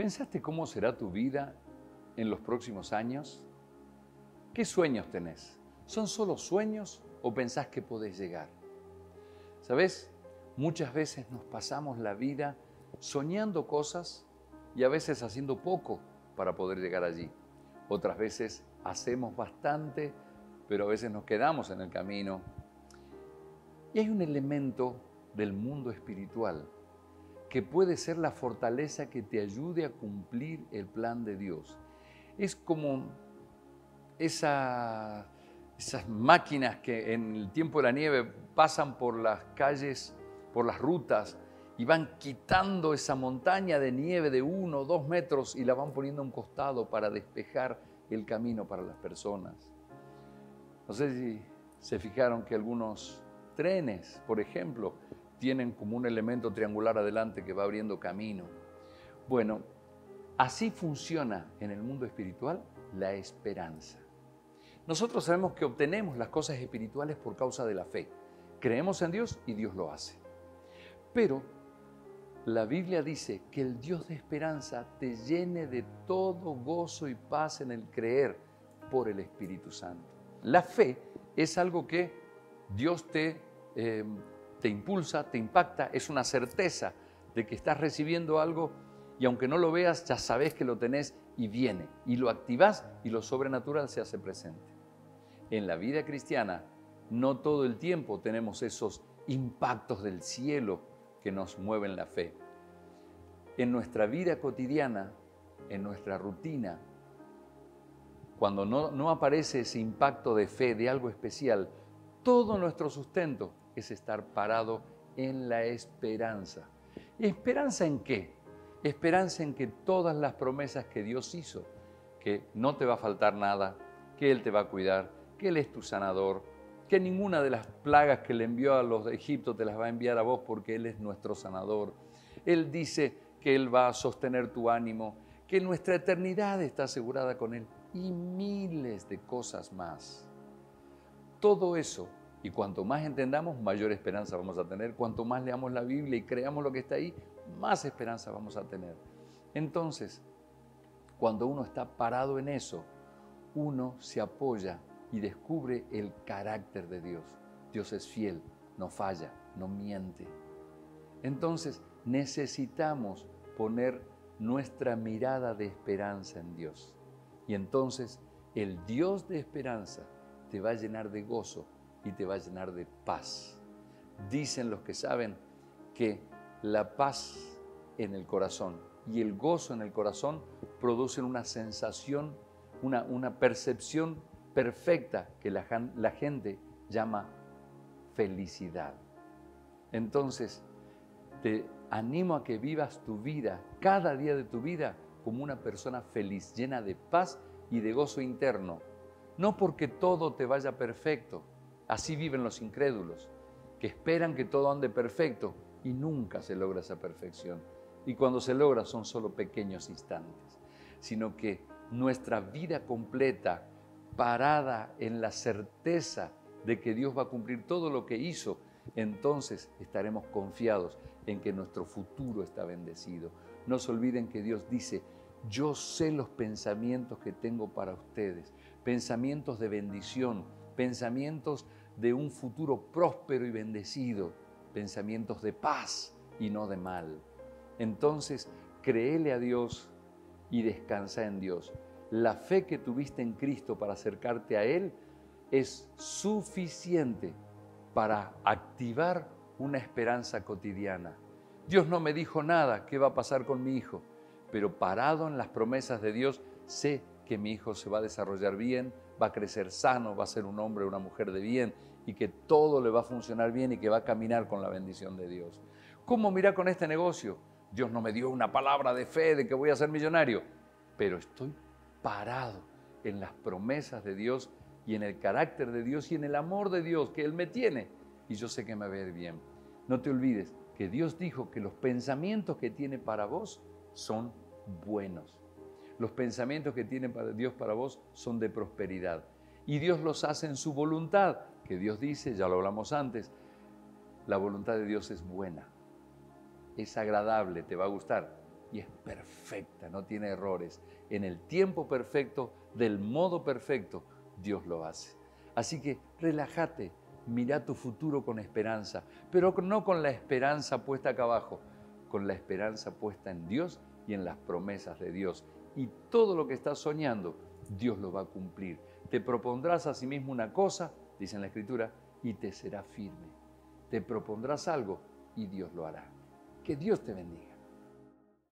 ¿Pensaste cómo será tu vida en los próximos años? ¿Qué sueños tenés? ¿Son solo sueños o pensás que podés llegar? ¿Sabés? Muchas veces nos pasamos la vida soñando cosas y a veces haciendo poco para poder llegar allí. Otras veces hacemos bastante, pero a veces nos quedamos en el camino. Y hay un elemento del mundo espiritual que puede ser la fortaleza que te ayude a cumplir el plan de Dios. Es como esas máquinas que en el tiempo de la nieve pasan por las calles, por las rutas, y van quitando esa montaña de nieve de 1 o 2 metros y la van poniendo a un costado para despejar el camino para las personas. No sé si se fijaron que algunos trenes, por ejemplo, tienen como un elemento triangular adelante que va abriendo camino. Bueno, así funciona en el mundo espiritual la esperanza. Nosotros sabemos que obtenemos las cosas espirituales por causa de la fe. Creemos en Dios y Dios lo hace. Pero la Biblia dice que el Dios de esperanza te llene de todo gozo y paz en el creer por el Espíritu Santo. La fe es algo que Dios te impulsa, te impacta, es una certeza de que estás recibiendo algo y aunque no lo veas, ya sabes que lo tenés y viene, y lo activás y lo sobrenatural se hace presente. En la vida cristiana, no todo el tiempo tenemos esos impactos del cielo que nos mueven la fe. En nuestra vida cotidiana, en nuestra rutina, cuando no aparece ese impacto de fe, de algo especial, todo nuestro sustento es estar parado en la esperanza. ¿Y esperanza en qué? Esperanza en que todas las promesas que Dios hizo, que no te va a faltar nada, que Él te va a cuidar, que Él es tu sanador, que ninguna de las plagas que le envió a los de Egipto te las va a enviar a vos porque Él es nuestro sanador. Él dice que Él va a sostener tu ánimo, que nuestra eternidad está asegurada con Él y miles de cosas más. Todo eso. Y cuanto más entendamos, mayor esperanza vamos a tener. Cuanto más leamos la Biblia y creamos lo que está ahí, más esperanza vamos a tener. Entonces, cuando uno está parado en eso, uno se apoya y descubre el carácter de Dios. Dios es fiel, no falla, no miente. Entonces, necesitamos poner nuestra mirada de esperanza en Dios. Y entonces, el Dios de esperanza te va a llenar de gozo y te va a llenar de paz. Dicen los que saben que la paz en el corazón y el gozo en el corazón producen una sensación, una percepción perfecta que la gente llama felicidad. Entonces, te animo a que vivas tu vida, cada día de tu vida, como una persona feliz, llena de paz y de gozo interno. No porque todo te vaya perfecto. Así viven los incrédulos, que esperan que todo ande perfecto y nunca se logra esa perfección. Y cuando se logra son solo pequeños instantes, sino que nuestra vida completa, parada en la certeza de que Dios va a cumplir todo lo que hizo, entonces estaremos confiados en que nuestro futuro está bendecido. No se olviden que Dios dice, yo sé los pensamientos que tengo para ustedes, pensamientos de bendición, pensamientos de un futuro próspero y bendecido, pensamientos de paz y no de mal. Entonces, créele a Dios y descansa en Dios. La fe que tuviste en Cristo para acercarte a Él es suficiente para activar una esperanza cotidiana. Dios no me dijo nada, ¿qué va a pasar con mi hijo? Pero parado en las promesas de Dios, sé que mi hijo se va a desarrollar bien, va a crecer sano, va a ser un hombre o una mujer de bien y que todo le va a funcionar bien y que va a caminar con la bendición de Dios. ¿Cómo mirá con este negocio? Dios no me dio una palabra de fe de que voy a ser millonario, pero estoy parado en las promesas de Dios y en el carácter de Dios y en el amor de Dios que Él me tiene y yo sé que me va a ir bien. No te olvides que Dios dijo que los pensamientos que tiene para vos son buenos. Los pensamientos que tiene Dios para vos son de prosperidad. Y Dios los hace en su voluntad, que Dios dice, ya lo hablamos antes, la voluntad de Dios es buena, es agradable, te va a gustar, y es perfecta, no tiene errores. En el tiempo perfecto, del modo perfecto, Dios lo hace. Así que relájate, mira tu futuro con esperanza, pero no con la esperanza puesta acá abajo, con la esperanza puesta en Dios y en las promesas de Dios. Y todo lo que estás soñando, Dios lo va a cumplir. Te propondrás a sí mismo una cosa, dice en la Escritura, y te será firme. Te propondrás algo y Dios lo hará. Que Dios te bendiga.